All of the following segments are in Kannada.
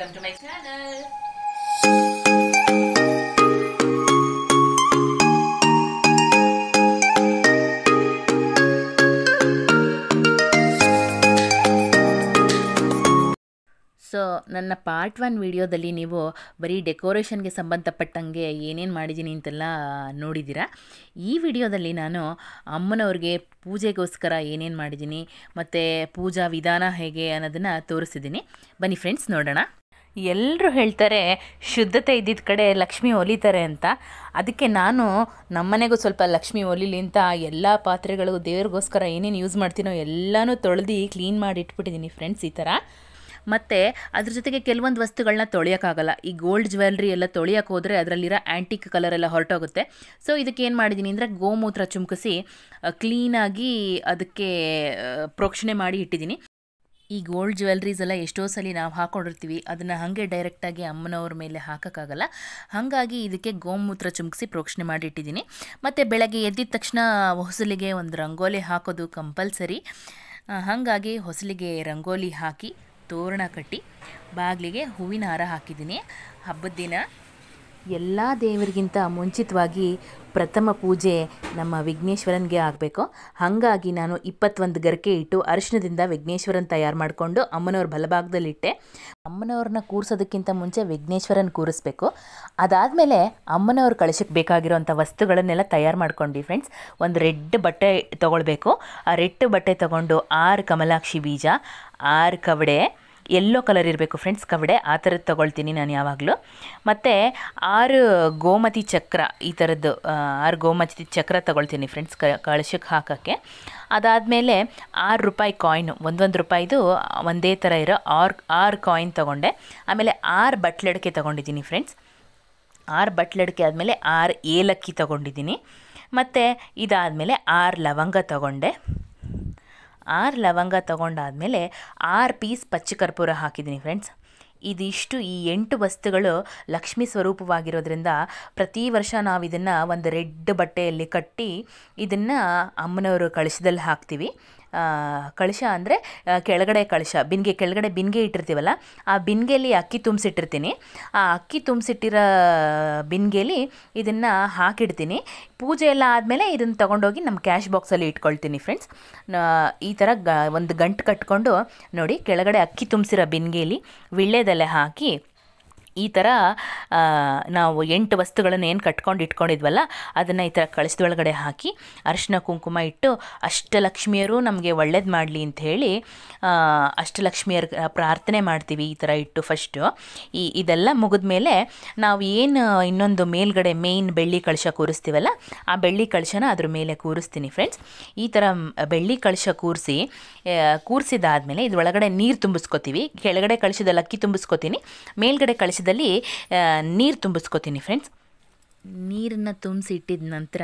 welcome to my channel. So ನನ್ನ ಪಾರ್ಟ್ 1 ವಿಡಿಯೋದಲ್ಲಿ ನೀವು ಬರೀ ಡೆಕೋರೇಷನ್ ಗೆ ಸಂಬಂಧಪಟ್ಟಂಗೆ ಏನೇನ್ ಮಾಡಿದಿನಿ ಅಂತೆಲ್ಲ ನೋಡಿದಿರಾ ಈ ವಿಡಿಯೋದಲ್ಲಿ ನಾನು ಅಮ್ಮನವರಿಗೆ ಪೂಜೆಗೋಸ್ಕರ ಏನೇನ್ ಮಾಡಿದಿನಿ ಮತ್ತೆ ಪೂಜಾ ವಿಧಾನ ಹೇಗೆ ಅನ್ನೋದನ್ನ ತೋರಿಸಿದಿನಿ ಬನ್ನಿ ಫ್ರೆಂಡ್ಸ್ ನೋಡೋಣ ಎಲ್ಲರೂ ಹೇಳ್ತಾರೆ ಶುದ್ಧತೆ ಇದ್ದಿದ್ದ ಕಡೆ ಲಕ್ಷ್ಮಿ ಒಲಿತಾರೆ ಅಂತ ಅದಕ್ಕೆ ನಾನು ನಮ್ಮನೆಗೂ ಸ್ವಲ್ಪ ಲಕ್ಷ್ಮಿ ಒಲಿಲಿ ಅಂತ ಎಲ್ಲ ಪಾತ್ರೆಗಳು ದೇವರಿಗೋಸ್ಕರ ಏನೇನ್ ಯೂಸ್ ಮಾಡ್ತೀನೋ ಎಲ್ಲಾನು ತೊಳೆದು ಕ್ಲೀನ್ ಮಾಡಿ ಇಟ್ಬಿಟ್ಟಿದಿನಿ ಫ್ರೆಂಡ್ಸ್ ಈ ತರ ಮತ್ತೆ ಅದರ ಜೊತೆಗೆ ಕೆಲವೊಂದು ವಸ್ತುಗಳನ್ನು ತೊಳೆಯಕ ಆಗಲ್ಲ ಈ ಗೋಲ್ಡ್ ಜ್ಯುವೆಲರಿ ಎಲ್ಲ ತೊಳೆಯಕ ಹೋದ್ರೆ ಅದರಲ್ಲಿರೋ ಆಂಟಿಕ್ ಕಲರ್ ಎಲ್ಲ ಹೊರಟೋಗುತ್ತೆ ಸೋ ಇದಕ್ಕೆ ಏನು ಮಾಡಿದಿನಿ ಅಂದ್ರೆ ಗೋಮೂತ್ರ ಚುಮಕಿಸಿ ಕ್ಲೀನ್ ಆಗಿ ಅದಕ್ಕೆ ಪ್ರೋಕ್ಷಣೆ ಮಾಡಿ ಇಟ್ಟಿದಿನಿ ಈ ಗೋಲ್ಡ್ ಜ್ಯುವೆಲರೀಸ್ ಎಲ್ಲ ಎಷ್ಟೋ ಸಲಿ ನಾವು ಹಾಕೊಂಡಿರ್ತೀವಿ ಅದನ್ನ ಹಾಗೆ ಡೈರೆಕ್ಟ್ ಆಗಿ ಅಮ್ಮನವರ ಮೇಲೆ ಹಾಕಕ ಆಗಲ್ಲ ಹಾಗಾಗಿ ಇದಕ್ಕೆ ಗೋಮೂತ್ರ ಚುಮಕಿಸಿ ಪ್ರೋಕ್ಷಣೆ ಮಾಡಿ ಇಟ್ಟಿದಿನಿ ಮತ್ತೆ ಬೆಳಗ್ಗೆ ಎದ್ದಿದ ತಕ್ಷಣ ಹೊಸಲಿಗೆ ಒಂದು ರಂಗೋಲಿ ಹಾಕೋದು ಕಂಪಲ್ಸರಿ ಹಾಗಾಗಿ ಹೊಸಲಿಗೆ ರಂಗೋಲಿ ಹಾಕಿ ತೋರಣ ಕಟ್ಟಿ ಬಾಗಿಲಿಗೆ ಹೂವಿನ ಹಾರ ಹಾಕಿದಿನಿ ಹಬ್ಬದ ದಿನ ಎಲ್ಲ ದೇವರಿಗಿಂತ ಮುಂಚಿತವಾಗಿ ಪ್ರಥಮ ಪೂಜೆ ನಮ್ಮ ವಿಘ್ನೇಶ್ವರನಿಗೆ ಆಗಬೇಕು ಹಾಗಾಗಿ ನಾನು 21 ಗರ್ಕೆ ಇಟ್ಟು ಅರಿಶಿಣದಿಂದ ವಿಘ್ನೇಶ್ವರನ ತಯಾರು ಮಾಡಿಕೊಂಡು ಅಮ್ಮನವರ ಬಲಭಾಗದಲ್ಲಿ ಇಟ್ಟೆ ಅಮ್ಮನವರನ್ನ ಕೂರಿಸೋದಕ್ಕಿಂತ ಮುಂಚೆ ವಿಘ್ನೇಶ್ವರನ ಕೂರಿಸಬೇಕು ಅದಾದಮೇಲೆ ಅಮ್ಮನವರ ಕಳಶಕ್ಕೆ ಬೇಕಾಗಿರೋಂತ ವಸ್ತುಗಳನ್ನೆಲ್ಲ ತಯಾರು ಮಾಡ್ಕೊಂಡಿ ಫ್ರೆಂಡ್ಸ್ ಒಂದು ರೆಡ್ ಬಟ್ಟೆ ತಗೊಳ್ಳಬೇಕು ಆ ರೆಡ್ ಬಟ್ಟೆ ತಗೊಂಡು 6 ಕಮಲಾಕ್ಷಿ ಬೀಜ 6 ಕವಡೆ Yellow color irbeku friends kavade aa tarad tagoltini nanu yavaglu matte 6 gomathi chakra ee taraddu 6 gomathi chakra tagoltini friends kalashak hakakke adadmele 6 rupayi coin 1 rupayi du onde tara ira 6 coin tagonde amele 6 batladke tagondidini friends 6 batladke admele 6 elakki tagondidini matte idadmele 6 lavanga tagonde 6 ಲವಂಗ ತಗೊಂಡಾದ್ಮೇಲೆ 6 ಪೀಸ್ ಪಚ್ಚ ಕರ್ಪೂರ ಹಾಕಿದಿನಿ ಫ್ರೆಂಡ್ಸ್ ಇದಿಷ್ಟು ಈ 8 ವಸ್ತುಗಳು ಲಕ್ಷ್ಮಿ ಸ್ವರೂಪವಾಗಿರೋದ್ರಿಂದ ಪ್ರತಿ ವರ್ಷ ನಾವು ಇದನ್ನ ಒಂದು ರೆಡ್ ಬಟ್ಟೆಯಲ್ಲಿ ಕಟ್ಟಿ ಇದನ್ನ ಅಮ್ಮನವರ ಕಳಶದಲ್ಲಿ ಹಾಕ್ತಿವಿ ಕಳಶ ಅಂದ್ರೆ ಕೆಳಗಡೆ ಕಳಶ ಬಿನ್ಗೆ ಕೆಳಗಡೆ ಬಿನ್ಗೆ ಇಟ್ಟಿರ್ತೀವಲ್ಲ ಆ ಬಿನ್ಗೆಲಿ ಅಕ್ಕಿ ತುಂಬಿಸಿಟ್ಟಿರ್ತೀನಿ ಆ ಅಕ್ಕಿ ತುಂಬಿಸಿಟ್ಟಿರೋ ಬಿನ್ಗೆಲಿ ಇದನ್ನ ಹಾಕಿಡ್ತೀನಿ ಪೂಜೆ ಎಲ್ಲ ಆದಮೇಲೆ ಇದನ್ನ ತಗೊಂಡ ಹೋಗಿ ನಮ್ಮ ಕ್ಯಾಶ್ ಬಾಕ್ಸ್ ಅಲ್ಲಿ ಇಟ್ಕೊಳ್ತೀನಿ ಫ್ರೆಂಡ್ಸ್ ಈ ತರ ಒಂದು ಗಂಟೆ ಕಟ್ಕೊಂಡು ನೋಡಿ ಕೆಳಗಡೆ ಅಕ್ಕಿ ತುಂಬಿಸಿರೋ ಬಿನ್ಗೆಲಿ ವಿಳ್ಳೆದೆಲೆ ಹಾಕಿ ಈ ತರ ನಾವು 8 ವಸ್ತುಗಳನ್ನು ಏನು ಕಟ್ಕೊಂಡು ಇಟ್ಕೊಂಡಿದ್ವಲ್ಲ ಅದನ್ನ ಈ ತರ ಕಳಶದ ಒಳಗಡೆ ಹಾಕಿ ಅರಿಶಿನ ಕುಂಕುಮ ಇಟ್ಟು ಅಷ್ಟಲಕ್ಷ್ಮಿಯರು ನಮಗೆ ಒಳ್ಳೆಯದು ಮಾಡಲಿ ಅಂತ ಹೇಳಿ ಅಷ್ಟಲಕ್ಷ್ಮಿಯರ ಪ್ರಾರ್ಥನೆ ಮಾಡ್ತೀವಿ ಈ ತರ ಇಟ್ಟು ಫಸ್ಟ್ ಈ ಇದೆಲ್ಲ ಮುಗಿದ ಮೇಲೆ ನಾವು ಏನು ಇನ್ನೊಂದು ಮೇಲ್ಗಡೆ ಮೇನ್ ಬೆಳ್ಳಿ ಕಳಶ ಕೂರಿಸ್ತೀವಲ್ಲ ಆ ಬೆಳ್ಳಿ ಕಳಶನ ಅದರ ಮೇಲೆ ಕೂರಿಸ್ತೀನಿ ಫ್ರೆಂಡ್ಸ್ ಈ ತರ ಬೆಳ್ಳಿ ಕಳಶ ಕೂರಿಸಿದ ಆದಮೇಲೆ ಇದರ ಒಳಗಡೆ ನೀರು ತುಂಬಿಸ್ಕೊತೀವಿ ಕೆಳಗಡೆ ಕಳಶದಲ್ಲಿ ಅಕ್ಕಿ ತುಂಬಿಸ್ಕೊತೀನಿ ಮೇಲ್ಗಡೆ ಕಳಶ ದಲ್ಲಿ ನೀರು ತುಂಬಿಸ್ಕೊತೀನಿ ಫ್ರೆಂಡ್ಸ್ ನೀರನ್ನ ತುಂಬಿಸಿ ಇಟ್ಟಿದ ನಂತರ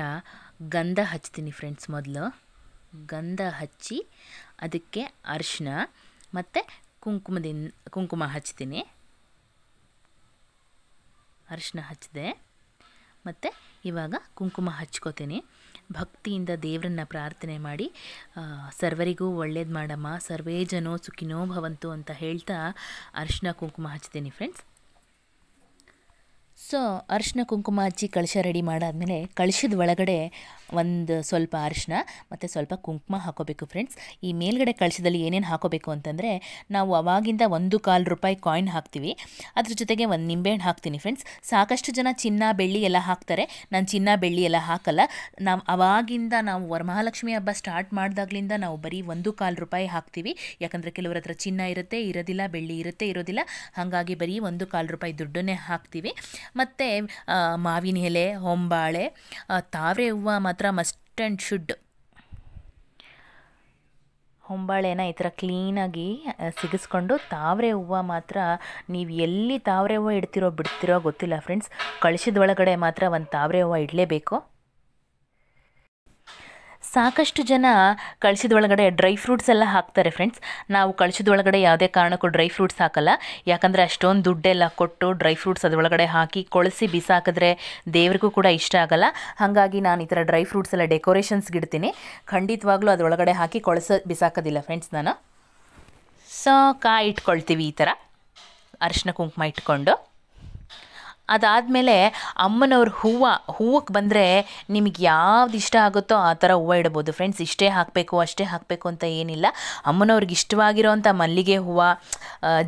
ಗಂಧ ಹಚ್ತೀನಿ ಫ್ರೆಂಡ್ಸ್ ಮೊದಲು ಗಂಧ ಹಚ್ಚಿ ಅದಕ್ಕೆ ಅರಿಶಿನ ಮತ್ತೆ ಕುಂಕುಮ ಹಚ್ತೀನಿ ಅರಿಶಿನ ಹಚ್ಚಿದೆ ಮತ್ತೆ ಇವಾಗ ಕುಂಕುಮ ಹಚ್ಕೊತೀನಿ ಭಕ್ತಿಯಿಂದ ದೇವರನ್ನ ಪ್ರಾರ್ಥನೆ ಮಾಡಿ ಸರ್ವರಿಗೂ ಒಳ್ಳೆಯದು ಮಾಡಮ್ಮ ಸರ್ವೇ ಜನೋ ಸುಖಿನೋ ಭವಂತು ಅಂತ ಹೇಳ್ತಾ ಅರಿಶಿನ ಕುಂಕುಮ ಹಚ್ತೀನಿ ಫ್ರೆಂಡ್ಸ್ ಸೊ ಅರಿಶಿನ ಕುಂಕುಮ ಹಚ್ಚಿ ಕಳಶ ರೆಡಿ ಮಾಡಾದ್ಮೇಲೆ ಕಳಶದ ಒಳಗಡೆ ಒಂದು ಸ್ವಲ್ಪ ಅರಿಶಿನ ಮತ್ತು ಸ್ವಲ್ಪ ಕುಂಕುಮ ಹಾಕೋಬೇಕು ಫ್ರೆಂಡ್ಸ್ ಈ ಮೇಲ್ಗಡೆ ಕಳಶದಲ್ಲಿ ಏನೇನು ಹಾಕೋಬೇಕು ಅಂತಂದರೆ ನಾವು ಅವಾಗಿಂದ 1.25 ರೂಪಾಯಿ ಕಾಯಿನ್ ಹಾಕ್ತೀವಿ ಅದ್ರ ಜೊತೆಗೆ ಒಂದು ನಿಂಬೆಹಣ್ಣು ಹಾಕ್ತೀನಿ ಫ್ರೆಂಡ್ಸ್ ಸಾಕಷ್ಟು ಜನ ಚಿನ್ನ ಬೆಳ್ಳಿ ಎಲ್ಲ ಹಾಕ್ತಾರೆ ನಾನು ಚಿನ್ನ ಬೆಳ್ಳಿ ಎಲ್ಲ ಹಾಕಲ್ಲ ನಾವು ಅವಾಗಿಂದ ನಾವು ವರಮಹಾಲಕ್ಷ್ಮಿ ಹಬ್ಬ ಸ್ಟಾರ್ಟ್ ಮಾಡಿದಾಗ್ಲಿಂದ ನಾವು ಬರೀ 1.25 ರೂಪಾಯಿ ಹಾಕ್ತೀವಿ ಯಾಕಂದರೆ ಕೆಲವ್ರ ಹತ್ರ ಚಿನ್ನ ಇರುತ್ತೆ ಇರೋದಿಲ್ಲ ಬೆಳ್ಳಿ ಇರುತ್ತೆ ಇರೋದಿಲ್ಲ ಹಾಗಾಗಿ ಬರೀ 1.25 ರೂಪಾಯಿ ದುಡ್ಡನ್ನೇ ಹಾಕ್ತೀವಿ ಮತ್ತು ಮಾವಿನ ಎಲೆ ಹೊಂಬಾಳೆ ತಾವರೆ ಹೂವು ಮಾತ್ರ ಮಸ್ಟ್ ಆ್ಯಂಡ್ ಶುಡ್ ಹೊಂಬಾಳೆನ ಈ ಥರ ಕ್ಲೀನಾಗಿ ಸಿಗಿಸ್ಕೊಂಡು ತಾವರೆ ಹೂವು ಮಾತ್ರ ನೀವು ಎಲ್ಲಿ ತಾವರೆ ಹೂವು ಇಡ್ತಿರೋ ಬಿಡ್ತಿರೋ ಗೊತ್ತಿಲ್ಲ ಫ್ರೆಂಡ್ಸ್ ಕಳಶದ ಒಳಗಡೆ ಮಾತ್ರ ಒಂದು ತಾವರೆ ಹೂವು ಇಡಲೇಬೇಕು ಸಾಕಷ್ಟು ಜನ ಕಳಶದ ಒಳಗಡೆ ಡ್ರೈ ಫ್ರೂಟ್ಸ್ ಎಲ್ಲ ಹಾಕ್ತಾರೆ ಫ್ರೆಂಡ್ಸ್ ನಾವು ಕಳಶದ ಒಳಗಡೆ ಯಾವುದೇ ಕಾರಣಕ್ಕೂ ಡ್ರೈ ಫ್ರೂಟ್ಸ್ ಹಾಕಲ್ಲ ಯಾಕಂದರೆ ಅಷ್ಟೊಂದು ದುಡ್ಡೆಲ್ಲ ಕೊಟ್ಟು ಡ್ರೈ ಫ್ರೂಟ್ಸ್ ಅದರೊಳಗಡೆ ಹಾಕಿ ಕೊಳಸಿ ಬಿಸಾಕಿದ್ರೆ ದೇವರಿಗೂ ಕೂಡ ಇಷ್ಟ ಆಗಲ್ಲ ಹಾಗಾಗಿ ನಾನು ಈ ಥರ ಡ್ರೈ ಫ್ರೂಟ್ಸ್ ಎಲ್ಲ ಡೆಕೋರೇಷನ್ಸ್ಗೆ ಇಡ್ತೀನಿ ಖಂಡಿತವಾಗ್ಲೂ ಅದರೊಳಗಡೆ ಹಾಕಿ ಕೊಳಸ ಬಿಸಾಕೋದಿಲ್ಲ ಫ್ರೆಂಡ್ಸ್ ನಾನು ಸೊ ಕಾಯಿ ಇಟ್ಕೊಳ್ತೀವಿ ಈ ಥರ ಅರಿಶಿನ ಕುಂಕುಮ ಇಟ್ಕೊಂಡು. ಅದಾದಮೇಲೆ ಅಮ್ಮನವ್ರ ಹೂವಕ್ಕೆ ಬಂದರೆ ನಿಮಗೆ ಯಾವ್ದು ಇಷ್ಟ ಆಗುತ್ತೋ ಆ ಥರ ಹೂವು ಇಡ್ಬೋದು ಫ್ರೆಂಡ್ಸ್. ಇಷ್ಟೇ ಹಾಕಬೇಕು ಅಷ್ಟೇ ಹಾಕಬೇಕು ಅಂತ ಏನಿಲ್ಲ. ಅಮ್ಮನವ್ರಿಗೆ ಇಷ್ಟವಾಗಿರೋವಂಥ ಮಲ್ಲಿಗೆ ಹೂವು,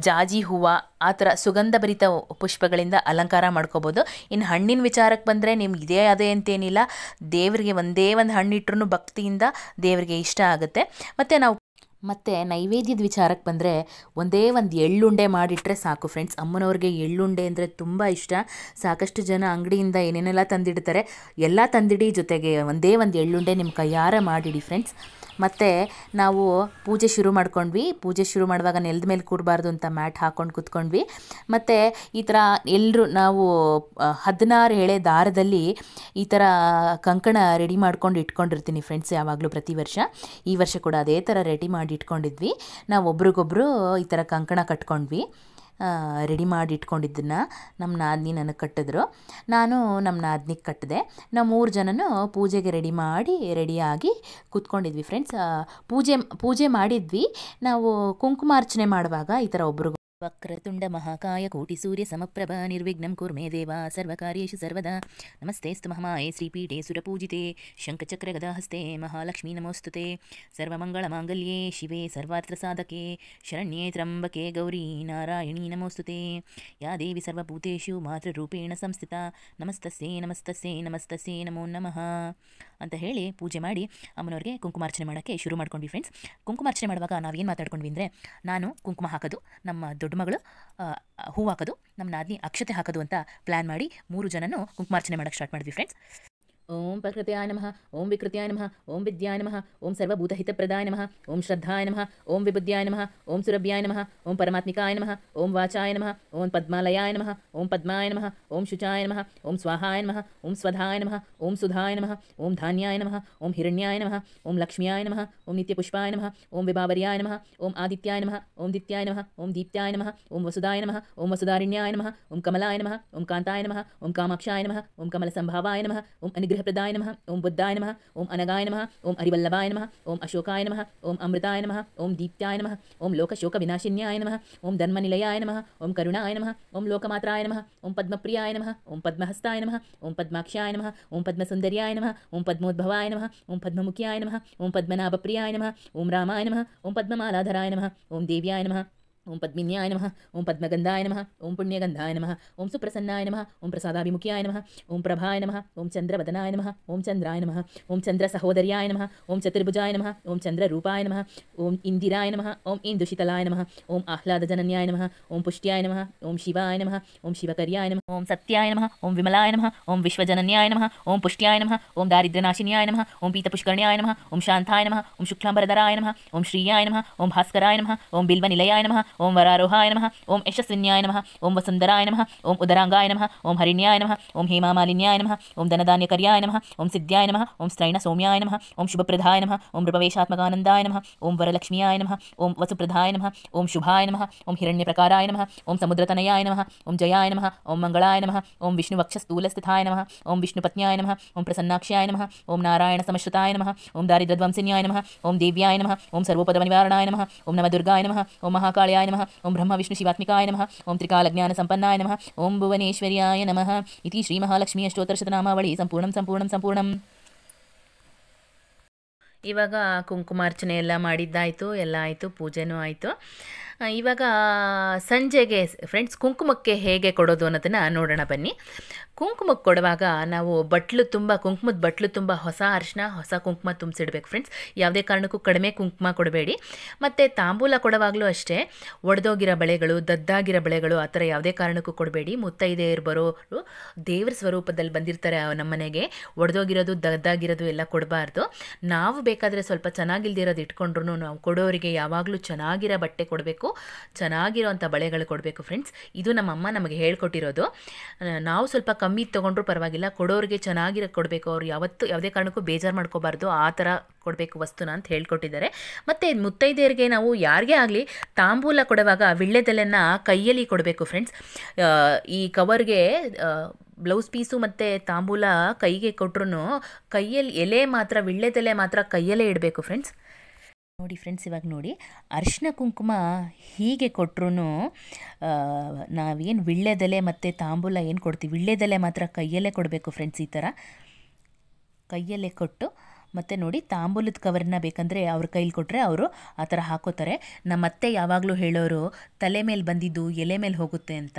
ಜಾಜಿ ಹೂವು, ಆ ಥರ ಸುಗಂಧಭರಿತ ಪುಷ್ಪಗಳಿಂದ ಅಲಂಕಾರ ಮಾಡ್ಕೋಬೋದು. ಇನ್ನು ಹಣ್ಣಿನ ವಿಚಾರಕ್ಕೆ ಬಂದರೆ ನಿಮ್ಗೆ ಇದೇ ಅದೇ ಅಂತೇನಿಲ್ಲ. ದೇವರಿಗೆ ಒಂದೇ ಒಂದು ಹಣ್ಣಿಟ್ರೂ ಭಕ್ತಿಯಿಂದ ದೇವರಿಗೆ ಇಷ್ಟ ಆಗುತ್ತೆ. ಮತ್ತು ನೈವೇದ್ಯದ ವಿಚಾರಕ್ಕೆ ಬಂದರೆ ಒಂದೇ ಒಂದು ಎಳ್ಳುಂಡೆ ಮಾಡಿಟ್ರೆ ಸಾಕು ಫ್ರೆಂಡ್ಸ್. ಅಮ್ಮನವ್ರಿಗೆ ಎಳ್ಳುಂಡೆ ಅಂದರೆ ತುಂಬ ಇಷ್ಟ. ಸಾಕಷ್ಟು ಜನ ಅಂಗಡಿಯಿಂದ ಏನೇನೆಲ್ಲ ತಂದಿಡ್ತಾರೆ, ಎಲ್ಲ ತಂದಿಡಿ, ಜೊತೆಗೆ ಒಂದೇ ಒಂದು ಎಳ್ಳುಂಡೆ ನಿಮ್ಮ ಕೈಯಾರ ಮಾಡಿಡಿ ಫ್ರೆಂಡ್ಸ್. ಮತ್ತು ನಾವು ಪೂಜೆ ಶುರು ಮಾಡ್ಕೊಂಡ್ವಿ. ಪೂಜೆ ಶುರು ಮಾಡುವಾಗ ನೆಲದ ಮೇಲೆ ಕೂರಬಾರ್ದು ಅಂತ ಮ್ಯಾಟ್ ಹಾಕ್ಕೊಂಡು ಕೂತ್ಕೊಂಡ್ವಿ. ಮತ್ತು ಈ ಥರ ಎಲ್ಲರೂ ನಾವು 16 ಎಳೆ ದಾರದಲ್ಲಿ ಈ ಥರ ಕಂಕಣ ರೆಡಿ ಮಾಡ್ಕೊಂಡು ಇಟ್ಕೊಂಡಿರ್ತೀನಿ ಫ್ರೆಂಡ್ಸ್ ಯಾವಾಗಲೂ, ಪ್ರತಿ ವರ್ಷ. ಈ ವರ್ಷ ಕೂಡ ಅದೇ ಥರ ರೆಡಿ ಮಾಡಿ ಇಟ್ಕೊಂಡಿದ್ವಿ. ನಾವು ಒಬ್ರಿಗೊಬ್ರು ಈ ಥರ ಕಂಕಣ ಕಟ್ಕೊಂಡ್ವಿ, ರೆಡಿ ಮಾಡಿ ಇಟ್ಕೊಂಡಿದ್ದನ್ನು ನಮ್ಮ ನಾದಿನಿ ನನಗೆ ಕಟ್ಟಿದ್ರು, ನಾನು ನಮ್ಮ ನಾದಿನಿಗೆ ಕಟ್ಟಿದೆ. ನಾವು 3 ಜನನೂ ಪೂಜೆಗೆ ರೆಡಿಯಾಗಿ ಕೂತ್ಕೊಂಡಿದ್ವಿ ಫ್ರೆಂಡ್ಸ್. ಪೂಜೆ ಮಾಡಿದ್ವಿ. ನಾವು ಕುಂಕುಮಾರ್ಚನೆ ಮಾಡುವಾಗ ಈ ಥರ ಒಬ್ರಿಗೂ ವಕ್ರತುಂಡ ಮಹಾಕಾಯ ಕೋಟಿ ಸೂರ್ಯ ಸಮಪ್ರಭ ನಿರ್ವಿಘ್ನಂ ಕುರ್ಮೇ ದೇವ ಸರ್ವಕಾರ್ಯೇಷು ಸರ್ವದಾ ನಮಸ್ತೇಸ್ತು ಮಹಾಮಾಯೇ ಶ್ರೀಪೀಠೇ ಸುರಪೂಜಿತೆ ಶಂಖಚಕ್ರ ಗದಾಹಸ್ತೆ ಮಹಾಲಕ್ಷ್ಮೀ ನಮೋಸ್ತುತೆ ಸರ್ವಮಂಗಳ ಮಾಂಗಲ್ಯೇ ಶಿವೆ ಸರ್ವಾರ್ಥ ಸಾಧಕೆ ಶರಣ್ಯೇ ತ್ರಂಬಕೆ ಗೌರಿ ನಾರಾಯಣೀ ನಮೋಸ್ತುತೆ ಯಾ ದೇವಿ ಸರ್ವಭೂತೇಷು ಮಾತೃರೂಪೇಣ ಸಂಸ್ಥಿತಾ ನಮಸ್ತಸ್ಯೇ ನಮಸ್ತಸ್ಯೇ ನಮಸ್ತಸ್ಯೇ ನಮೋ ನಮಃ ಅಂತ ಹೇಳಿ ಪೂಜೆ ಮಾಡಿ ಅಮ್ಮನವ್ರಿಗೆ ಕುಂಕುಮಾರ್ಚನೆ ಮಾಡೋಕ್ಕೆ ಶುರು ಮಾಡ್ಕೊಂಡ್ವಿ ಫ್ರೆಂಡ್ಸ್. ಕುಂಕುಮಾರ್ಚನೆ ಮಾಡುವಾಗ ನಾವೇನು ಮಾತಾಡ್ಕೊಂಡ್ವಿ ಅಂದರೆ, ನಾನು ಕುಂಕುಮ ಹಾಕೋದು, ನಮ್ಮ ದೊಡ್ಡ ಮಗಳು ಹೂ ಹಾಕೋದು, ನಮ್ಮ ನಾದಿನಿ ಅಕ್ಷತೆ ಹಾಕೋದು ಅಂತ ಪ್ಲ್ಯಾನ್ ಮಾಡಿ 3 ಜನನೂ ಕುಂಕುಮಾರ್ಚನೆ ಮಾಡೋಕ್ಕೆ ಸ್ಟಾರ್ಟ್ ಮಾಡಿದ್ವಿ ಫ್ರೆಂಡ್ಸ್. ಓಂ ಪ್ರಕೃತ್ಯಾಯ ನಮಃ, ಓಂ ವಿಕೃತ್ಯಾಯ ನಮಃ, ಓಂ ವಿದ್ಯಾಯ ನಮಃ, ಓಂ ಸರ್ವಭೂತ ಹಿತಪ್ರದಾಯ ನಮಃ, ಓಂ ಶ್ರದ್ಧಾಯ ನಮಃ, ಓಂ ವಿಬುದ್ಯಾಯ ನಮಃ, ಓಂ ಸುರಭ್ಯಾಯ ನಮಃ, ಓಂ ಪರಮಾತ್ಮಿಕಾಯ ನಮಃ, ಓಂ ವಾಚಾಯ ನಮಃ, ಓಂ ಪದ್ಮಾಲಯಾಯ ನಮಃ, ಓಂ ಪದ್ಮಾಯ ನಮಃ, ಓಂ ಶುಚಾಯ ನಮಃ, ಓಂ ಸ್ವಾಹಾಯ ನಮಃ, ಓಂ ಸ್ವಧಾಯ ನಮಃ, ಓಂ ಸುಧಾಯ ನಮಃ, ಓಂ ಧಾನ್ಯಾಯ ನಮಃ, ಓಂ ಹಿರಣ್ಯಾಯ ನಮಃ, ಓಂ ಲಕ್ಷ್ಮ್ಯಾಯ ನಮಃ, ಓಂ ನಿತ್ಯಪುಷ್ಪಾಯ ನಮಃ, ಓಂ ವಿಭಾವರ್ಯಾಯ ನಮಃ, ಓಂ ಆದಿತ್ಯಾಯ ನಮಃ, ಓಂ ದಿತ್ಯಾಯ ನಮಃ, ಓಂ ದೀಪ್ತಾಯ ನಮಃ, ಓಂ ವಸುದಾಯ ನಮಃ, ಓಂ ವಸುಧಾರಿಣ್ಯಾಯ ನಮಃ, ಓಂ ಕಮಲಾಯ ನಮಃ, ಓಂ ಕಾಂತಾಯ ನಮಃ, ಓಂ ಕಾಮಾಕ್ಷಾಯ ನಮಃ, ಓಂ ಕಮಲಸಂಭಾವಾಯ ನಮಃ, ಓಂ ಅನಿಗ್ರಹ ಪ್ರದಾಯ ನಮಃ, ಓಂ ಬುದ್ಧಾಯ ನಮಃ, ಓಂ ಅನಗಾಯ ನಮಃ, ಓಂ ಹರಿವಲ್ಲಭಾಯ ನಮಃ, ಓಂ ಅಶೋಕಾಯ ನಮಃ, ಓಂ ಅಮೃತಾಯ ನಮಃ, ಓಂ ದೀಪ್ತಾಯ ನಮಃ, ಓಂ ಲೋಕಶೋಕ ವಿನಾಶಿನ್ಯಾಯ ನಮಃ, ಓಂ ಧರ್ಮನಿಲಯಾಯ ನಮಃ, ಓಂ ಕರುಣಾಯ ನಮಃ, ಓಂ ಲೋಕಮಾತ್ರಾಯ ನಮಃ, ಓಂ ಪದ್ಮಪ್ರಿಯಾಯ ನಮಃ, ಓಂ ಪದ್ಮಹಸ್ತಾಯ ನಮಃ, ಓಂ ಪದ್ಮಾಕ್ಷಾಯ ನಮಃ, ಓಂ ಪದ್ಮಸುಂದರ್ಯಾಯ ನಮಃ, ಓಂ ಪದ್ಮೋದ್ಭವಾಯ ನಮಃ, ಓಂ ಪದ್ಮಮುಖ್ಯಾಯ ನಮಃ, ಓಂ ಪದ್ಮನಾಭಪ್ರಿಯಾಯ ನಮಃ, ಓಂ ರಾಮಾಯ ನಮಃ, ಓಂ ಪದ್ಮಮಾಲಾಧರಾಯ ನಮಃ, ಓಂ ದೇವ್ಯಾಯ ನಮಃ, ಓಂ ಪದ್ಮಿನ್ಯಾಯ ನಮಃ, ಓಂ ಪದ್ಮಗಂಧಾಯ ನಮಃ, ಓಂ ಪುಣ್ಯಗಂಧಾಯ ನಮಃ, ಓಂ ಸುಪ್ರಸನ್ನಾಯ ನಮಃ, ಓಂ ಪ್ರಸಾದಾಭಿಮುಖ್ಯಾಯ ನಮಃ, ಓಂ ಪ್ರಭಾಯ ನಮಃ, ಓಂ ಚಂದ್ರವದನಾಯ ನಮಃ, ಓಂ ಚಂದ್ರಾಯ ನಮಃ, ಓಂ ಚಂದ್ರ ಸಹೋದರ್ಯಾಯ ನಮಃ, ಓಂ ಚತುರ್ಭುಜಾಯ ನಮಃ, ಓಂ ಚಂದ್ರರೂಪಾಯ ನಮಃ, ಓಂ ಇಂದಿರಾಯ ನಮಃ, ಓಂ ಇಂದುಶಿತಲಾಯ ನಮಃ, ಓಂ ಆಹ್ಲಾದಜನನ್ಯಾಯ ನಮಃ, ಓಂ ಪುಷ್ಟ್ಯಾಯ ನಮಃ, ಓಂ ಶಿವಾಯ ನಮಃ, ಓಂ ಶಿವಕರ್ಯಾಯ ನಮಃ, ಓಂ ಸತ್ಯಾಯ ನಮಃ, ಓಂ ವಿಮಲಾಯ ನಮಃ, ಓಂ ವಿಶ್ವಜನನ್ಯಾಯ ನಮಃ, ಓಂ ಪುಷ್ಟ್ಯಾಯ ನಮಃ, ಓಂ ದಾರಿದ್ರ್ಯನಾಶಿನ್ಯಾಯ ನಮಃ, ಓಂ ಪೀತಪುಷ್ಕರ್ಣ್ಯಾಯ ನಮಃ, ಓಂ ಶಾಂತಾಯ ನಮಃ, ಓಂ ಶುಕ್ಲಾಂಬರಧರಾಯ ನಮಃ, ಓಂ ಶ್ರೀಯಾಯ ನಮಃ, ಓಂ ಭಾಸ್ಕರಾಯ ನಮಃ, ಓಂ ಬಿಲ್ವನಿಲಯಾಯ ನಮಃ, ಓಂ ವರಾರೋಹಾಯ ನಮಃ, ಓಂ ಯಶಸ್ವಿನ್ಯಾಯ ನಮಃ, ಓಂ ವಸುಂಧರಾಯ ನಮಃ, ಓಂ ಉದರಾಂಗಾಯ ನಮಃ, ಓಂ ಹರಿಣ್ಯಾಯ ನಮಃ, ಓಂ ಹೇಮಾಮಾಲಿನ್ಯಾಯ ನಮಃ, ಓಂ ಧನಧಾನ್ಯಕರ್ಯಾಯ ನಮಃ, ಓಂ ಸಿದ್ಧ್ಯಾಯ ನಮಃ, ಓಂ ಸ್ತ್ರೈಣ ಸೌಮ್ಯಾಯ ನಮಃ, ಓಂ ಶುಭಪ್ರದಾಯ ನಮಃ, ಓಂ ನೃಪವೇಶಾತ್ಮಕಾನಂದಾಯ ನಮಃ, ಓಂ ವರಲಕ್ಷ್ಮಿಯಾಯ ನಮಃ, ಓಂ ವಸುಪ್ರದಾಯ ನಮಃ, ಓಂ ಶುಭಾಯ ನಮಃ, ಓಂ ಹಿರಣ್ಯಪ್ರಕಾರಾಯ ನಮಃ, ಓಂ ಸಮುದ್ರತನಯಾಯ ನಮಃ, ಓಂ ಜಯಾಯ ನಮಃ, ಓಂ ಮಂಗಳಾಯ ನಮಃ, ಓಂ ವಿಷ್ಣುವಕ್ಷಸ್ಥೂಲಸ್ಥಿತಾಯ ನಮಃ, ಓಂ ವಿಷ್ಣುಪತ್ನ್ಯಾಯ ನಮಃ, ಓಂ ಪ್ರಸನ್ನಾಕ್ಷ್ಯಾಯ ನಮಃ, ಓಂ ನಾರಾಯಣ ಸಮಶ್ರುತಾಯ ನಮಃ, ಓಂ ದಾರಿದ್ರ್ಯಧ್ವಂಸಿನ್ಯಾಯ ನಮಃ, ಓಂ ದೇವ್ಯಾಯ ನಮಃ, ಓಂ ಸರ್ವೋಪದನಿವಾರಣಾಯ ನಮಃ, ಓಂ ನವದುರ್ಗಾಯ ನಮಃ, ಓಂ ಮಹಾಕಾಳಿಯ ನಮಃ, ಓಂ ಬ್ರಹ್ಮ ವಿಷ್ಣು ಶಿವಾತ್ಮಿಕಾಯ ನಮಃ, ಓಂ ತ್ರಿಕಾಲಜ್ಞಾನ ಸಂಪನ್ನಾಯ ನಮಃ, ಓಂ ಭುವನೇಶ್ವರ್ಯಾಯ ನಮಃ. ಇತಿ ಶ್ರೀ ಮಹಾಲಕ್ಷ್ಮಿಯ ಸ್ತೋತ್ರಶತನಾಮಾವಳಿ ಸಂಪೂರ್ಣಂ ಸಂಪೂರ್ಣಂ ಸಂಪೂರ್ಣಂ. ಇವಾಗ ಕುಂಕುಮಾರ್ಚನೆ ಎಲ್ಲ ಮಾಡಿದ್ದಾಯಿತು, ಎಲ್ಲ ಆಯಿತು, ಪೂಜೆನೂ ಆಯಿತು. ಇವಾಗ ಸಂಜೆಗೆ ಫ್ರೆಂಡ್ಸ್ ಕುಂಕುಮಕ್ಕೆ ಹೇಗೆ ಕೊಡೋದು ಅನ್ನೋದನ್ನು ನೋಡೋಣ ಬನ್ನಿ. ಕುಂಕುಮಕ್ಕೆ ಕೊಡುವಾಗ ನಾವು ಕುಂಕುಮದ ಬಟ್ಲು ತುಂಬ ಹೊಸ ಅರಿಶಿನ ಹೊಸ ಕುಂಕುಮ ತುಂಬಿಸಿಡ್ಬೇಕು ಫ್ರೆಂಡ್ಸ್. ಯಾವುದೇ ಕಾರಣಕ್ಕೂ ಕಡಿಮೆ ಕುಂಕುಮ ಕೊಡಬೇಡಿ. ಮತ್ತು ತಾಂಬೂಲ ಕೊಡುವಾಗಲೂ ಅಷ್ಟೇ ಒಡೆದೋಗಿರೋ ಬಳೆಗಳು, ದದ್ದಾಗಿರೋ ಬಳೆಗಳು, ಆ ಥರ ಯಾವುದೇ ಕಾರಣಕ್ಕೂ ಕೊಡಬೇಡಿ. ಮುತ್ತೈದೆಯರು ಬರೋರು ದೇವ್ರ ಸ್ವರೂಪದಲ್ಲಿ ಬಂದಿರ್ತಾರೆ ನಮ್ಮನೆಗೆ, ಒಡೆದೋಗಿರೋದು ದದ್ದಾಗಿರೋದು ಎಲ್ಲ ಕೊಡಬಾರ್ದು. ನಾವು ಬೇಕಾದರೆ ಸ್ವಲ್ಪ ಚೆನ್ನಾಗಿಲ್ದಿರೋದು ಇಟ್ಕೊಂಡ್ರು ನಾವು ಕೊಡೋರಿಗೆ ಯಾವಾಗಲೂ ಚೆನ್ನಾಗಿರೋ ಬಟ್ಟೆ ಕೊಡಬೇಕು, ಚೆನ್ನಾಗಿರೋಂಥ ಬಳೆಗಳು ಕೊಡಬೇಕು ಫ್ರೆಂಡ್ಸ್. ಇದು ನಮ್ಮ ಅಮ್ಮ ನಮಗೆ ಹೇಳ್ಕೊಟ್ಟಿರೋದು. ನಾವು ಸ್ವಲ್ಪ ಕಮ್ಮಿ ತೊಗೊಂಡ್ರೂ ಪರವಾಗಿಲ್ಲ, ಕೊಡೋರಿಗೆ ಚೆನ್ನಾಗಿರೋ ಕೊಡಬೇಕು. ಅವ್ರು ಯಾವುದೇ ಕಾರಣಕ್ಕೂ ಬೇಜಾರು ಮಾಡ್ಕೋಬಾರ್ದು, ಆ ಥರ ಕೊಡಬೇಕು ವಸ್ತುನ ಅಂತ ಹೇಳ್ಕೊಟ್ಟಿದ್ದಾರೆ. ಮತ್ತು ಮುತ್ತೈದೆಯರಿಗೆ ನಾವು ಯಾರಿಗೇ ಆಗಲಿ ತಾಂಬೂಲ ಕೊಡುವಾಗ ವಿಳ್ಳೆದೆಲೆಯನ್ನು ಕೈಯಲ್ಲಿ ಕೊಡಬೇಕು ಫ್ರೆಂಡ್ಸ್. ಈ ಕವರ್ಗೆ ಬ್ಲೌಸ್ ಪೀಸು ಮತ್ತು ತಾಂಬೂಲ ಕೈಗೆ ಕೊಟ್ರೂ ಕೈಯಲ್ಲಿ ಎಲೆ ಮಾತ್ರ, ವಿಳ್ಳೆದೆಲೆ ಮಾತ್ರ ಕೈಯಲ್ಲೇ ಇಡಬೇಕು ಫ್ರೆಂಡ್ಸ್. ನೋಡಿ ಫ್ರೆಂಡ್ಸ್, ಇವಾಗ ನೋಡಿ ಅರಿಶಿನ ಕುಂಕುಮ ಹೀಗೆ ಕೊಟ್ಟರು ನಾವೇನು ವಿಳ್ಳೆದೆಲೆ ಮತ್ತು ತಾಂಬೂಲ ಏನು ಕೊಡ್ತೀವಿ, ವಿಳ್ಳೆದೆಲೆ ಮಾತ್ರ ಕೈಯಲ್ಲೇ ಕೊಡಬೇಕು ಫ್ರೆಂಡ್ಸ್. ಈ ಥರ ಕೈಯಲ್ಲೇ ಕೊಟ್ಟು ಮತ್ತು ನೋಡಿ ತಾಂಬೂಲದ ಕವರನ್ನ ಬೇಕಂದರೆ ಅವ್ರ ಕೈಲಿ ಕೊಟ್ಟರೆ ಅವರು ಆ ಥರ ಹಾಕೋತಾರೆ. ನಮ್ಮತ್ತೆ ಯಾವಾಗಲೂ ಹೇಳೋರು ತಲೆ ಮೇಲೆ ಬಂದಿದ್ದು ಎಲೆ ಮೇಲೆ ಹೋಗುತ್ತೆ ಅಂತ.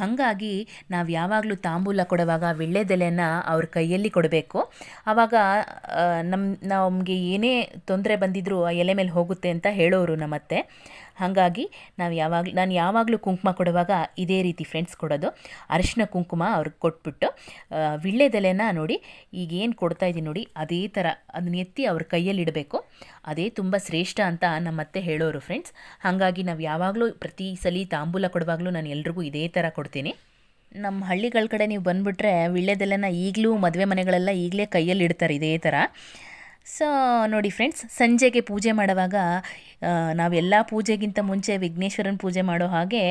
ಹಾಗಾಗಿ ನಾವು ಯಾವಾಗಲೂ ತಾಂಬೂಲ ಕೊಡುವಾಗ ವಿಳ್ಳೆದೆಲೆನ ಅವ್ರ ಕೈಯಲ್ಲಿ ಕೊಡಬೇಕು. ಆವಾಗ ನಮಗೆ ಏನೇ ತೊಂದರೆ ಬಂದಿದ್ದರೂ ಆ ಎಲೆ ಮೇಲೆ ಹೋಗುತ್ತೆ ಅಂತ ಹೇಳೋರು ನಮ್ಮತ್ತೆ. ಹಾಗಾಗಿ ನಾನು ಯಾವಾಗಲೂ ಕುಂಕುಮ ಕೊಡುವಾಗ ಇದೇ ರೀತಿ ಫ್ರೆಂಡ್ಸ್ ಕೊಡೋದು. ಅರಿಶಿನ ಕುಂಕುಮ ಅವ್ರಿಗೆ ಕೊಟ್ಬಿಟ್ಟು ವಿಳ್ಳೆದೆಲೆನ ನೋಡಿ ಈಗೇನು ಕೊಡ್ತಾಯಿದ್ದೀನಿ ನೋಡಿ ಅದೇ ಥರ ಅದನ್ನ ಎತ್ತಿ ಅವ್ರ ಕೈಯಲ್ಲಿಡಬೇಕು. ಅದೇ ತುಂಬ ಶ್ರೇಷ್ಠ ಅಂತ ನಮ್ಮತ್ತೆ ಹೇಳೋರು ಫ್ರೆಂಡ್ಸ್. ಹಾಗಾಗಿ ನಾವು ಯಾವಾಗಲೂ ಪ್ರತಿ ಸಲ ತಾಂಬೂಲ ಕೊಡುವಾಗಲೂ ನಾನು ಎಲ್ರಿಗೂ ಇದೇ ಥರ ಕೊಡ್ತೀನಿ. ನಮ್ಮ ಹಳ್ಳಿಗಳ ಕಡೆ ನೀವು ಬಂದುಬಿಟ್ರೆ ವಿಳ್ಳೆದೆಲೆನ ಈಗಲೂ ಮದುವೆ ಮನೆಗಳೆಲ್ಲ ಈಗಲೇ ಕೈಯಲ್ಲಿ ಇಡ್ತಾರೆ ಇದೇ ಥರ. ಸೊ ನೋಡಿ ಫ್ರೆಂಡ್ಸ್, ಸಂಜೆಗೆ ಪೂಜೆ ಮಾಡುವಾಗ ನಾವೆಲ್ಲ ಪೂಜೆಗಿಂತ ಮುಂಚೆ ವಿಘ್ನೇಶ್ವರನ ಪೂಜೆ ಮಾಡೋ ಹಾಗೆ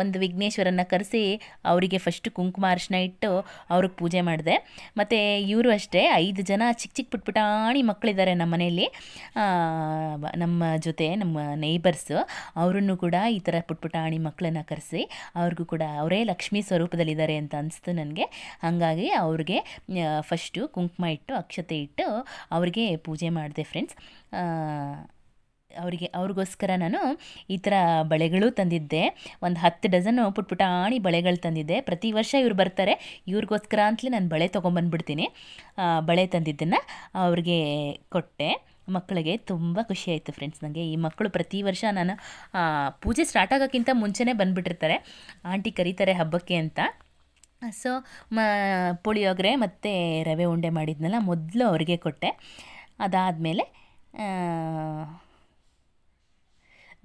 ಒಂದು ವಿಘ್ನೇಶ್ವರನ್ನ ಕರೆಸಿ ಅವರಿಗೆ ಫಸ್ಟ್ ಕುಂಕುಮ ಅರ್ಶನ ಇಟ್ಟು ಅವ್ರಿಗೆ ಪೂಜೆ ಮಾಡಿದೆ. ಮತ್ತು ಇವರು ಅಷ್ಟೇ, 5 ಜನ ಚಿಕ್ಕ ಪುಟ್ಪುಟಾಣಿ ಮಕ್ಕಳಿದ್ದಾರೆ ನಮ್ಮ ಮನೆಯಲ್ಲಿ, ನಮ್ಮ ಜೊತೆ ನಮ್ಮ ನೇಬರ್ಸ್. ಅವರನ್ನು ಕೂಡ ಈ ಥರ ಪುಟ್ಪುಟಾಣಿ ಮಕ್ಕಳನ್ನು ಕರೆಸಿ ಅವ್ರಿಗೂ ಕೂಡ ಅವರೇ ಲಕ್ಷ್ಮೀ ಸ್ವರೂಪದಲ್ಲಿದ್ದಾರೆ ಅಂತ ಅನಿಸ್ತು ನನಗೆ. ಹಾಗಾಗಿ ಅವ್ರಿಗೆ ಫಸ್ಟು ಕುಂಕುಮ ಇಟ್ಟು ಅಕ್ಷತೆ ಇಟ್ಟು ಅವ್ರಿಗೆ ಪೂಜೆ ಮಾಡಿದೆ ಫ್ರೆಂಡ್ಸ್. ಅವ್ರಿಗೋಸ್ಕರ ನಾನು ಈ ಥರ ಬಳೆಗಳು ತಂದಿದ್ದೆ, ಒಂದು 10 ಡಜನು ಪುಟ್ಪುಟಾಣಿ ಬಳೆಗಳು ತಂದಿದ್ದೆ. ಪ್ರತಿ ವರ್ಷ ಇವ್ರು ಬರ್ತಾರೆ, ಇವ್ರಿಗೋಸ್ಕರ ಅಂತಲೇ ನಾನು ಬಳೆ ತೊಗೊಂಬಂದ್ಬಿಡ್ತೀನಿ. ಬಳೆ ತಂದಿದ್ದನ್ನು ಅವ್ರಿಗೆ ಕೊಟ್ಟೆ. ಮಕ್ಕಳಿಗೆ ತುಂಬ ಖುಷಿಯಾಯಿತು ಫ್ರೆಂಡ್ಸ್. ನನಗೆ ಈ ಮಕ್ಕಳು ಪ್ರತಿ ವರ್ಷ ನಾನು ಪೂಜೆ ಸ್ಟಾರ್ಟ್ ಆಗೋಕ್ಕಿಂತ ಮುಂಚೆನೇ ಬಂದುಬಿಟ್ಟಿರ್ತಾರೆ, ಆಂಟಿ ಕರೀತಾರೆ ಹಬ್ಬಕ್ಕೆ ಅಂತ. ಸೊ ಪುಳಿಯೋಗರೆ ಮತ್ತು ರವೆ ಉಂಡೆ ಮಾಡಿದ್ನಲ್ಲ ಮೊದಲು ಅವ್ರಿಗೆ ಕೊಟ್ಟೆ. ಅದಾದಮೇಲೆ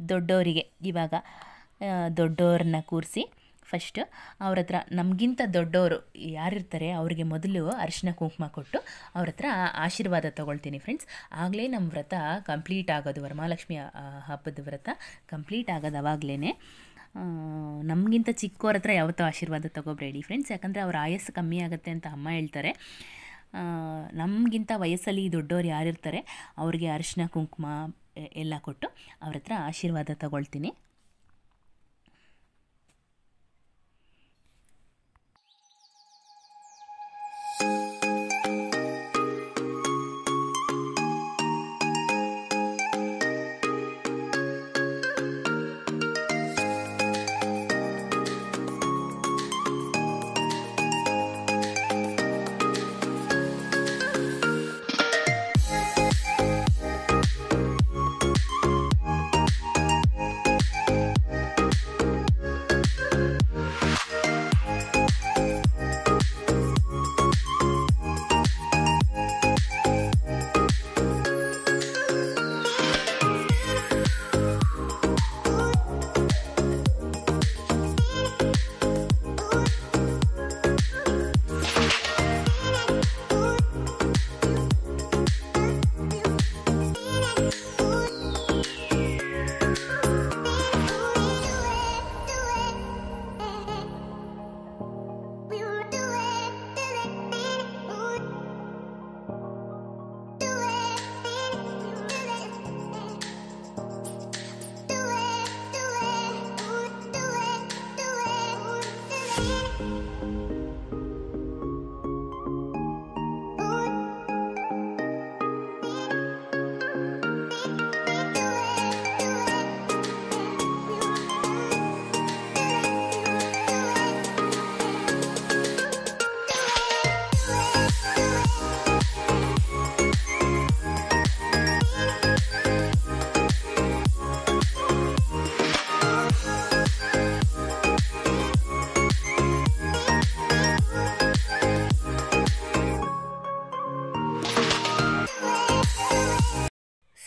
ದೊಡ್ಡವರಿಗೆ ಇವಾಗ ದೊಡ್ಡವ್ರನ್ನ ಕೂರಿಸಿ ಫಸ್ಟು ಅವ್ರ ಹತ್ರ, ನಮಗಿಂತ ದೊಡ್ಡವರು ಯಾರಿರ್ತಾರೆ ಅವರಿಗೆ ಮೊದಲು ಅರಿಶಿನ ಕುಂಕುಮ ಕೊಟ್ಟು ಅವ್ರ ಹತ್ರ ಆಶೀರ್ವಾದ ತೊಗೊಳ್ತೀನಿ ಫ್ರೆಂಡ್ಸ್. ಆಗಲೇ ನಮ್ಮ ವ್ರತ ಕಂಪ್ಲೀಟ್ ಆಗೋದು, ವರಮಹಾಲಕ್ಷ್ಮಿ ಹಬ್ಬದ ವ್ರತ ಕಂಪ್ಲೀಟ್ ಆಗೋದು ಆವಾಗಲೇ. ನಮಗಿಂತ ಚಿಕ್ಕವ್ರ ಹತ್ರ ಯಾವತ್ತೂ ಆಶೀರ್ವಾದ ತೊಗೋಬೇಡಿ ಫ್ರೆಂಡ್ಸ್, ಯಾಕಂದರೆ ಅವ್ರ ಆಯಸ್ಸು ಕಮ್ಮಿ ಆಗುತ್ತೆ ಅಂತ ಅಮ್ಮ ಹೇಳ್ತಾರೆ. ನಮಗಿಂತ ವಯಸ್ಸಲ್ಲಿ ದೊಡ್ಡವ್ರು ಯಾರಿರ್ತಾರೆ ಅವ್ರಿಗೆ ಅರಿಶಿನ ಕುಂಕುಮ ಎಲ್ಲ ಕೊಟ್ಟು ಅವ್ರ ಹತ್ರ ಆಶೀರ್ವಾದ ತಗೊಳ್ತೀನಿ.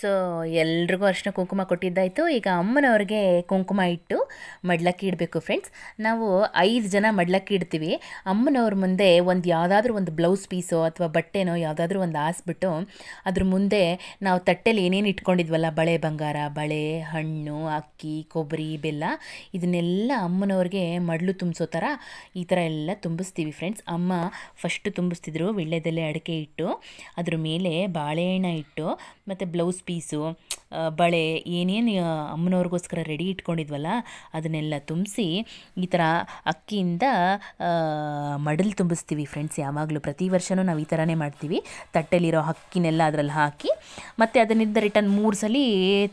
ಸೊ ಎಲ್ರಿಗೂ ಅರಿಶಿನ ಕುಂಕುಮ ಕೊಟ್ಟಿದ್ದಾಯಿತು. ಈಗ ಅಮ್ಮನವ್ರಿಗೆ ಕುಂಕುಮ ಇಟ್ಟು ಮಡ್ಲಕ್ಕಿ ಇಡಬೇಕು ಫ್ರೆಂಡ್ಸ್. ನಾವು 5 ಜನ ಮಡ್ಲಕ್ಕಿ ಇಡ್ತೀವಿ. ಅಮ್ಮನವ್ರ ಮುಂದೆ ಒಂದು ಯಾವುದಾದ್ರೂ ಒಂದು ಬ್ಲೌಸ್ ಪೀಸೋ ಅಥವಾ ಬಟ್ಟೆನೋ ಯಾವುದಾದ್ರೂ ಒಂದು ಹಾಸ್ಬಿಟ್ಟು ಅದ್ರ ಮುಂದೆ ನಾವು ತಟ್ಟೆಲಿ ಏನೇನು ಇಟ್ಕೊಂಡಿದ್ವಲ್ಲ, ಬಳೆ ಬಂಗಾರ, ಬಳೆ, ಹಣ್ಣು, ಅಕ್ಕಿ, ಕೊಬ್ಬರಿ, ಬೆಲ್ಲ, ಇದನ್ನೆಲ್ಲ ಅಮ್ಮನವ್ರಿಗೆ ಮಡ್ಲು ತುಂಬಿಸೋ ಥರ ಈ ಥರ ಎಲ್ಲ ತುಂಬಿಸ್ತೀವಿ ಫ್ರೆಂಡ್ಸ್. ಅಮ್ಮ ಫಸ್ಟು ತುಂಬಿಸ್ತಿದ್ರು ವಿಳ್ಳೆದೆಲೆ ಅಡಿಕೆ ಇಟ್ಟು, ಅದ್ರ ಮೇಲೆ ಬಾಳೆಹಣ್ಣ ಇಟ್ಟು ಮತ್ತು ಬ್ಲೌಸ್ ಪೀಸು ಬಳೆ ಏನೇನು ಅಮ್ಮನವ್ರಿಗೋಸ್ಕರ ರೆಡಿ ಇಟ್ಕೊಂಡಿದ್ವಲ್ಲ ಅದನ್ನೆಲ್ಲ ತುಂಬಿಸಿ ಈ ಥರ ಅಕ್ಕಿಯಿಂದ ಮಡಲು ತುಂಬಿಸ್ತೀವಿ ಫ್ರೆಂಡ್ಸ್. ಯಾವಾಗಲೂ ಪ್ರತಿ ವರ್ಷವೂ ನಾವು ಈ ಥರನೇ ಮಾಡ್ತೀವಿ. ತಟ್ಟೆಲಿರೋ ಅಕ್ಕಿನೆಲ್ಲ ಅದರಲ್ಲಿ ಹಾಕಿ ಮತ್ತು ಅದನ್ನಿಂದ ರಿಟರ್ನ್ 3 ಸಲ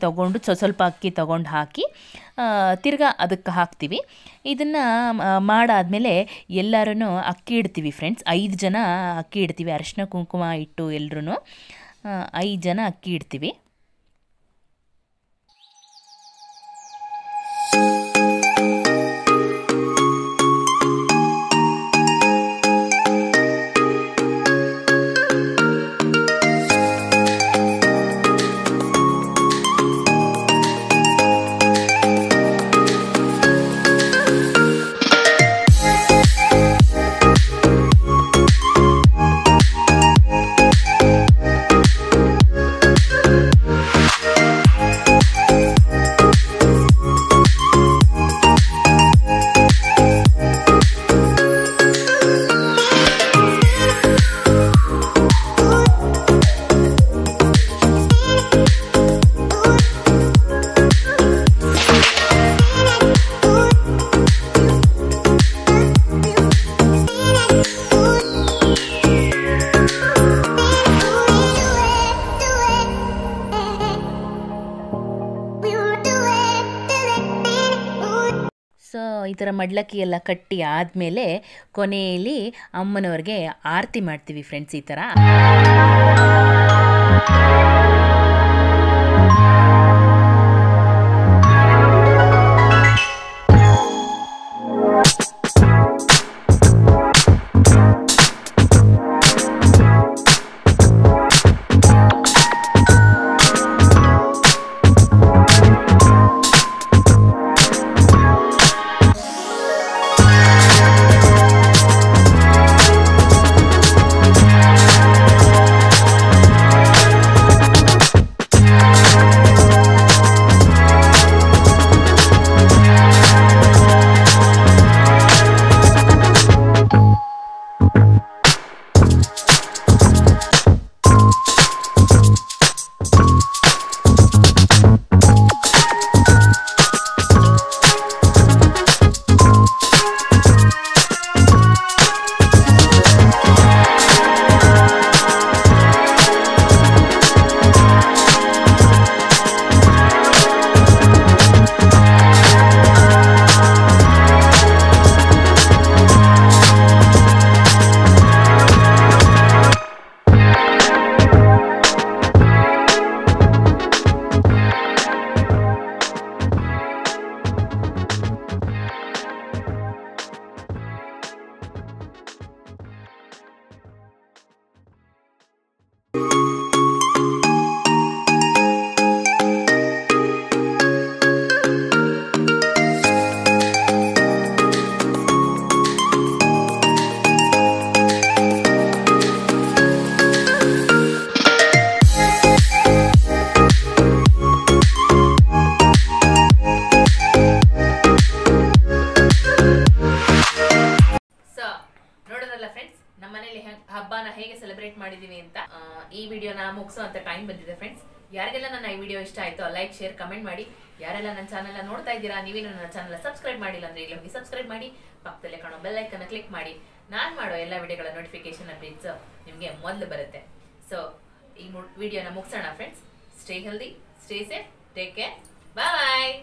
ತೊಗೊಂಡು ಸ್ವಲ್ಪ ಅಕ್ಕಿ ತೊಗೊಂಡು ಹಾಕಿ ತಿರ್ಗಾ ಅದಕ್ಕೆ ಹಾಕ್ತೀವಿ. ಇದನ್ನು ಮಾಡಾದಮೇಲೆ ಎಲ್ಲರೂ ಅಕ್ಕಿ ಇಡ್ತೀವಿ ಫ್ರೆಂಡ್ಸ್. 5 ಜನ ಅಕ್ಕಿ ಇಡ್ತೀವಿ, ಅರಿಶಿನ ಕುಂಕುಮ ಇಟ್ಟು ಎಲ್ಲರೂ 5 ಜನ ಅಕ್ಕಿ ಇಡ್ತೀವಿ. ಈ ಥರ ಮಡ್ಲಕ್ಕಿ ಎಲ್ಲ ಕಟ್ಟಿ ಆದಮೇಲೆ ಕೊನೆಯಲ್ಲಿ ಅಮ್ಮನವ್ರಿಗೆ ಆರತಿ ಮಾಡ್ತೀವಿ ಫ್ರೆಂಡ್ಸ್. ಈ ಥರ ಹಬ್ಬನ ಹೇಗೆ ಸೆಲೆಬ್ರೇಟ್ ಮಾಡಿದೀವಿ ಅಂತ ಈ ವಿಡಿಯೋನ ಮುಗಿಸುವಂತ ಟೈಮ್ ಬಂದಿದೆ ಫ್ರೆಂಡ್ಸ್. ಯಾರಿಗೆಲ್ಲ ನನ್ನ ಈ ವಿಡಿಯೋ ಇಷ್ಟ ಆಯ್ತು ಲೈಕ್ ಶೇರ್ ಕಮೆಂಟ್ ಮಾಡಿ. ಯಾರೆಲ್ಲ ನನ್ನ ಚಾನಲ್ ನೋಡ್ತಾ ಇದ್ದೀರಾ, ನೀವೇನು ನನ್ನ ಚಾನಲ್ ಸಬ್ಸ್ಕ್ರೈಬ್ ಮಾಡಿಲ್ಲ ಅಂದ್ರೆ ಇಲ್ಲಿ ಹೋಗಿ ಸಬ್ಸ್ಕ್ರೈಬ್ ಮಾಡಿ, ಪಕ್ಕದಲ್ಲೇ ಕಾಣೋ ಬೆಲ್ ಐಕನ್ ಅನ್ನು ಕ್ಲಿಕ್ ಮಾಡಿ. ನಾನು ಮಾಡೋ ಎಲ್ಲ ವಿಡಿಯೋಗಳ ನೋಟಿಫಿಕೇಶನ್ ಅಪ್ಡೇಟ್ಸ್ ನಿಮಗೆ ಮೊದಲು ಬರುತ್ತೆ. ಸೊ ಈ ವಿಡಿಯೋನ ಮುಗಿಸೋಣ friends. Stay healthy, stay safe, take care, ಬಾಯ್.